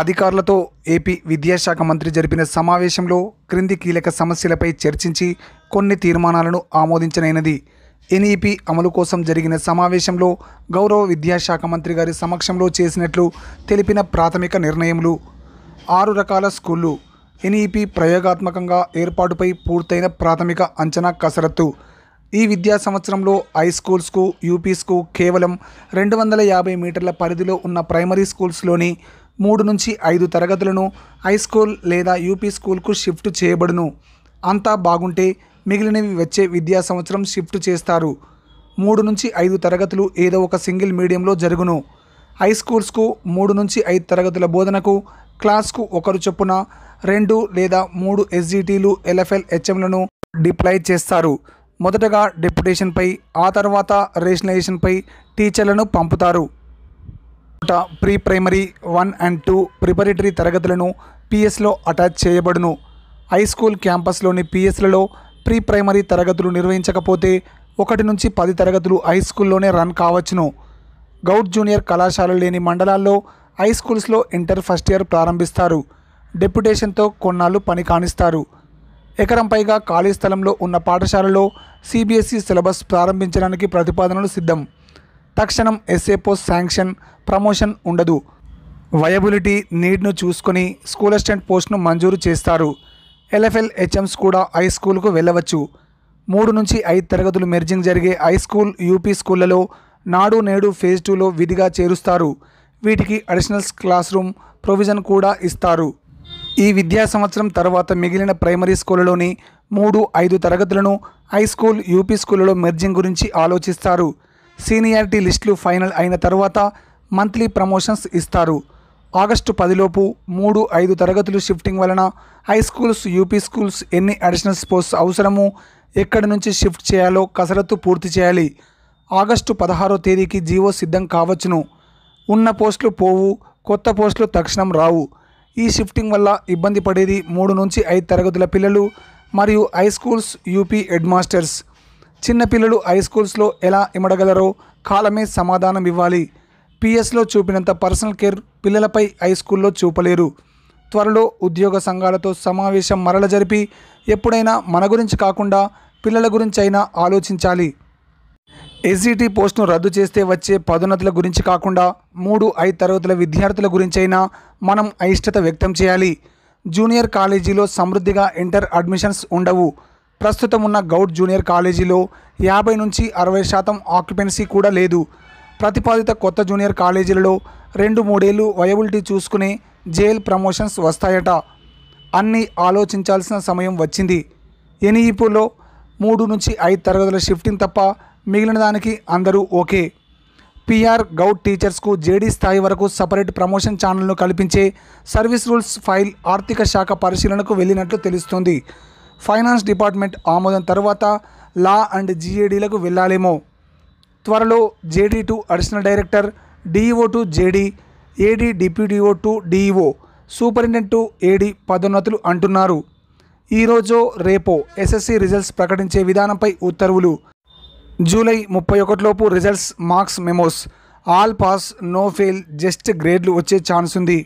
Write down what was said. అధికారులతో ఏపీ విద్యాశాఖ మంత్రి జరిపిన సమావేశంలో క్రింది కీలక సమస్యలపై చర్చించి కొన్ని తీర్మానాలను ఆమోదించనైనది. ఎన్ఈపీ అమలు కోసం జరిగిన సమావేశంలో గౌరవ విద్యాశాఖ మంత్రి గారి సమక్షంలో చేసినట్లు తెలిపిన ప్రాథమిక నిర్ణయములు. 6 రకాల స్కూళ్ళు, ఎన్ఈపీ ప్రయోగాత్మకంగా ఏర్పాటుపై పూర్తయిన ప్రాథమిక అంచనా కసరత్తు. ఈ విద్యా సంవత్సరంలో హై స్కూల్స్కు, యూపీస్కు కేవలం 250 మీటర్ల పరిధిలో ఉన్న ప్రైమరీ స్కూల్స్లోని 3 నుంచి 5 తరగతులను హై స్కూల్ లేదా యూపీ స్కూల్కు షిఫ్ట్ చేయబడును. అంతా బాగుంటే మిగిలినవి వచ్చే విద్యా సంవత్సరం షిఫ్ట్ చేస్తారు. 3 నుంచి 5 తరగతులు ఏదో ఒక సింగిల్ మీడియంలో జరుగును. హై స్కూల్స్కు 3 నుంచి 5 తరగతుల బోధనకు క్లాస్కు ఒకరు చొప్పున 2 లేదా 3 ఎస్జిటీలు, ఎల్ఎఫ్ఎల్, హెచ్ఎంలను డిప్లాయ్ చేస్తారు. మొదటగా డెప్యుటేషన్పై, ఆ తర్వాత రేషనలైజేషన్పై టీచర్లను పంపుతారు. ప్రీ ప్రైమరీ 1 and 2 ప్రిపరేటరీ తరగతులను పిఎస్లో అటాచ్ చేయబడును. హై స్కూల్ క్యాంపస్లోని పిఎస్లలో ప్రీ ప్రైమరీ తరగతులు నిర్వహించకపోతే 1 నుంచి 10 తరగతులు హై స్కూల్లోనే రన్ కావచ్చును. గౌట్ జూనియర్ కళాశాలలు లేని మండలాల్లో హై స్కూల్స్లో ఇంటర్ ఫస్ట్ ఇయర్ ప్రారంభిస్తారు. డెప్యుటేషన్తో కొన్నాళ్ళు పని కానిస్తారు. ఎకరం పైగా ఖాళీ స్థలంలో ఉన్న పాఠశాలలో సిబిఎస్ఈ సిలబస్ ప్రారంభించడానికి ప్రతిపాదనలు సిద్ధం. తక్షణం ఎస్ఏ పోస్ట్ శాంక్షన్, ప్రమోషన్ ఉండదు. వయబిలిటీ నీడ్ను చూసుకొని స్కూల్ అసిస్టెంట్ పోస్ట్ను మంజూరు చేస్తారు. ఎల్ఎఫ్ఎల్, హెచ్ఎంస్ కూడా హై స్కూల్కు వెళ్ళవచ్చు. 3 నుంచి 5 తరగతులు మెర్జింగ్ జరిగే హై స్కూల్, యూపీ స్కూళ్లలో నాడు నేడు ఫేజ్ 2లో విధిగా చేరుస్తారు. వీటికి అడిషనల్ క్లాస్ రూమ్ ప్రొవిజన్ కూడా ఇస్తారు. ఈ విద్యా సంవత్సరం తర్వాత మిగిలిన ప్రైమరీ స్కూళ్ళలోని 3, 5 తరగతులను హై స్కూల్, యూపీ స్కూళ్ళలో మెర్జింగ్ గురించి ఆలోచిస్తారు. సీనియారిటీ లిస్టులు ఫైనల్ అయిన తర్వాత మంత్లీ ప్రమోషన్స్ ఇస్తారు. ఆగస్టు 10 లోపు 3, 5 తరగతులు షిఫ్టింగ్ వలన హై స్కూల్స్, యూపీ స్కూల్స్ ఎన్ని అడిషనల్ పోస్ట్స్ అవసరము, ఎక్కడి నుంచి షిఫ్ట్ చేయాలో కసరత్తు పూర్తి చేయాలి. ఆగస్టు 16వ తేదీకి జీవో సిద్ధం కావచ్చును. ఉన్న పోస్టులు పోవు, కొత్త పోస్టులు తక్షణం రావు. ఈ షిఫ్టింగ్ వల్ల ఇబ్బంది పడేది 3 నుంచి 5 తరగతుల పిల్లలు మరియు high schools, UP head masters. చిన్నపిల్లలు హై స్కూల్స్లో ఎలా ఇమడగలరో కాలమే సమాధానం ఇవ్వాలి. పిఎస్లో చూపినంత పర్సనల్ కేర్ పిల్లలపై హై స్కూల్లో చూపలేరు. త్వరలో ఉద్యోగ సంఘాలతో సమావేశం మరల జరిపి ఎప్పుడైనా మన గురించి కాకుండా పిల్లల గురించి అయినా ఆలోచించాలి. ఎస్జిటి పోస్ట్ను రద్దు చేస్తే వచ్చే పదోన్నతుల గురించి కాకుండా 3, 5 తరగతుల విద్యార్థుల గురించైనా మనం అయిష్టత వ్యక్తం చేయాలి. జూనియర్ కాలేజీలో సమృద్ధిగా ఇంటర్ అడ్మిషన్స్ ఉండవు. ప్రస్తుతం ఉన్న గౌట్ జూనియర్ కాలేజీలో 50 నుంచి 60% ఆక్యుపెన్సీ కూడా లేదు. ప్రతిపాదిత కొత్త జూనియర్ కాలేజీలలో 2-3 ఏళ్ళు వయబిలిటీ చూసుకునే జేఎల్ ప్రమోషన్స్ వస్తాయట. అన్నీ ఆలోచించాల్సిన సమయం వచ్చింది. ఎన్ఈపీలో 3 నుంచి 5 తరగతుల షిఫ్టింగ్ తప్ప మిగిలిన దానికి అందరూ ఓకే. పిఆర్, గౌట్ టీచర్స్కు జేడీ స్థాయి వరకు సపరేట్ ప్రమోషన్ ఛానల్ను కల్పించే సర్వీస్ రూల్స్ ఫైల్ ఆర్థిక శాఖ పరిశీలనకు వెళ్ళినట్లు తెలుస్తుంది. ఫైనాన్స్ డిపార్ట్మెంట్ ఆమోదం తర్వాత లా అండ్ జీఏడీలకు వెళ్ళాలేమో. త్వరలో JD2 additional director, DEO2 JD, AD DPDO2 DEO, superintendent AD పదోన్నతులు అంటున్నారు. ఈరోజో రేపో SSC రిజల్ట్స్ ప్రకటించే విధానంపై ఉత్తర్వులు. జూలై 31 లోపు results, marks memos, all pass, no fail, just గ్రేడ్లు వచ్చే ఛాన్స్ ఉంది.